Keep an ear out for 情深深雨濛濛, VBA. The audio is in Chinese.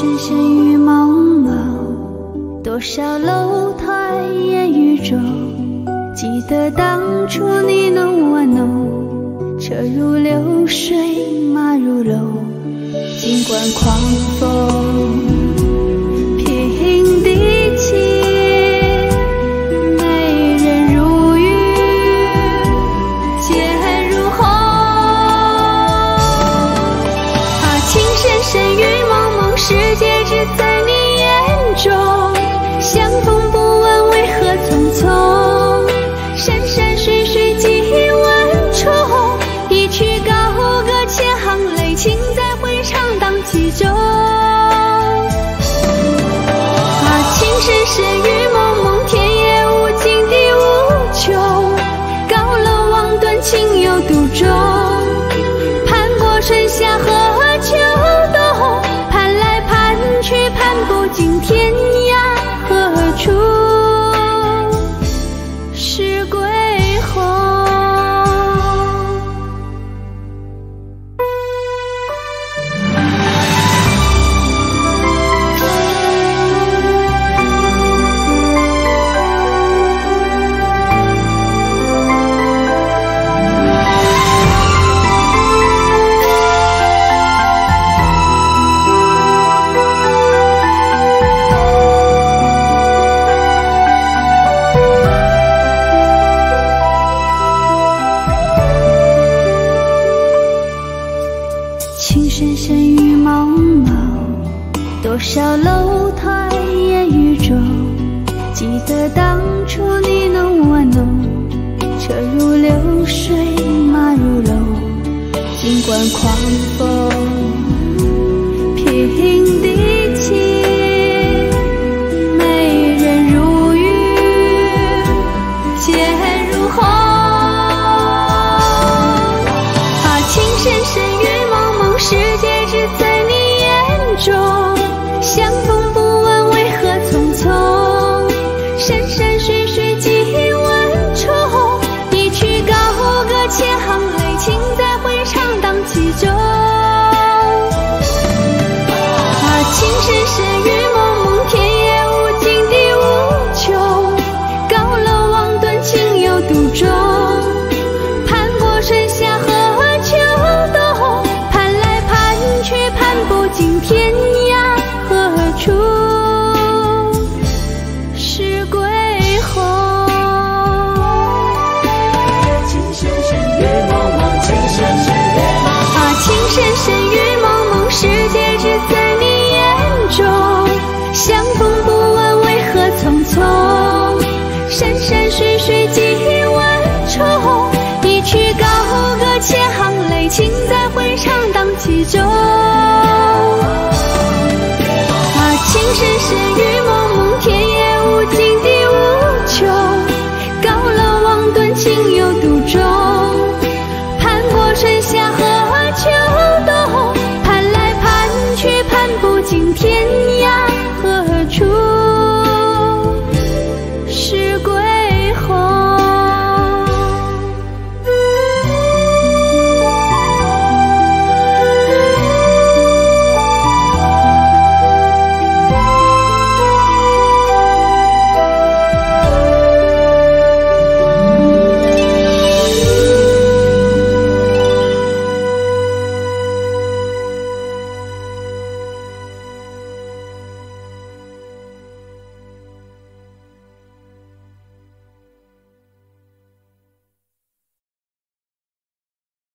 深深雨蒙蒙，多少楼台烟雨中。记得当初你侬我侬，车如流水马如龙。尽管狂风平地起。 深雨蒙蒙，世界只在你眼中。相逢不问为何匆匆，山山水水几万重。一曲高歌千行泪，情在回肠荡气中。啊，情深深雨蒙蒙，田野无尽地无穷。高楼望断，情有独钟。盼过春夏和。 天涯何处是归鸿？深深。